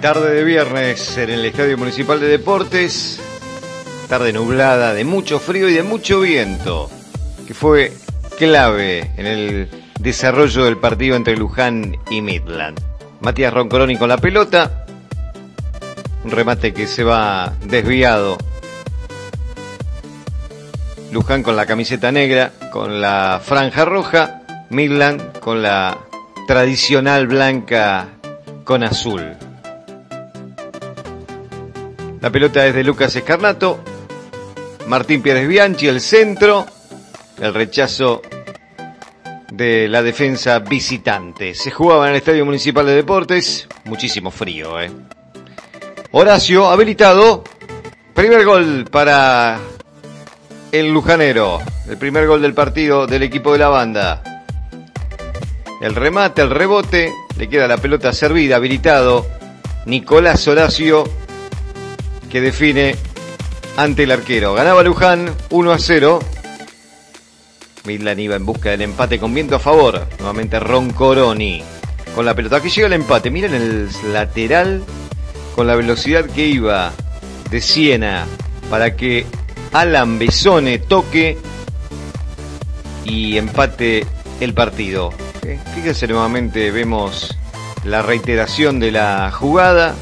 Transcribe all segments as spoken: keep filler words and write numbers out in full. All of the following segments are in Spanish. Tarde de viernes en el Estadio Municipal de Deportes. Tarde nublada, de mucho frío y de mucho viento, que fue clave en el desarrollo del partido entre Luján y Midland. Matías Roncoroni con la pelota. Un remate que se va desviado. Luján con la camiseta negra, con la franja roja. Midland con la tradicional blanca con azul. La pelota es de Lucas Escarnato. Martín Pérez Bianchi, el centro. El rechazo de la defensa visitante. Se jugaba en el Estadio Municipal de Deportes. Muchísimo frío, eh. Horacio, habilitado. Primer gol para el lujanero. El primer gol del partido del equipo de la banda. El remate, el rebote. Le queda la pelota servida, habilitado Nicolás Horacio, que define ante el arquero. Ganaba Luján uno a cero. Midland iba en busca del empate con viento a favor. Nuevamente Roncoroni con la pelota. Aquí llega el empate. Miren el lateral con la velocidad que iba De Siena para que Alan Bezzone toque y empate el partido. Fíjense nuevamente, vemos la reiteración de la jugada.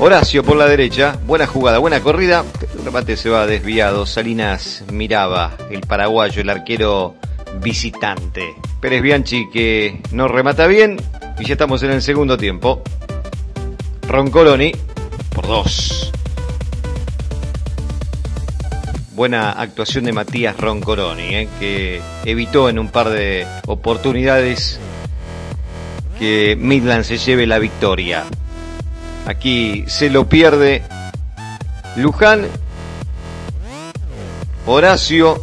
Horacio por la derecha, buena jugada, buena corrida. El remate se va desviado. Salinas miraba, el paraguayo, el arquero visitante. Pérez Bianchi que no remata bien. Y ya estamos en el segundo tiempo. Roncoroni por dos. Buena actuación de Matías Roncoroni, eh, que evitó en un par de oportunidades que Midland se lleve la victoria. Aquí se lo pierde Luján. Horacio,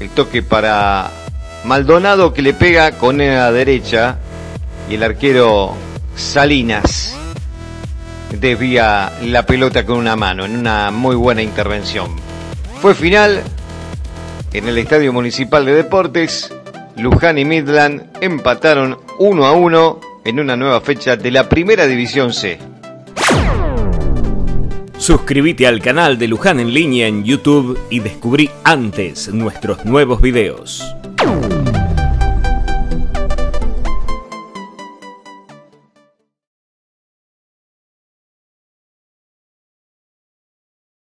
el toque para Maldonado, que le pega con la derecha, y el arquero Salinas desvía la pelota con una mano en una muy buena intervención. Fue final en el Estadio Municipal de Deportes. Luján y Midland empataron uno a uno en una nueva fecha de la Primera División C. Suscríbete al canal de Luján en línea en YouTube y descubrí antes nuestros nuevos videos.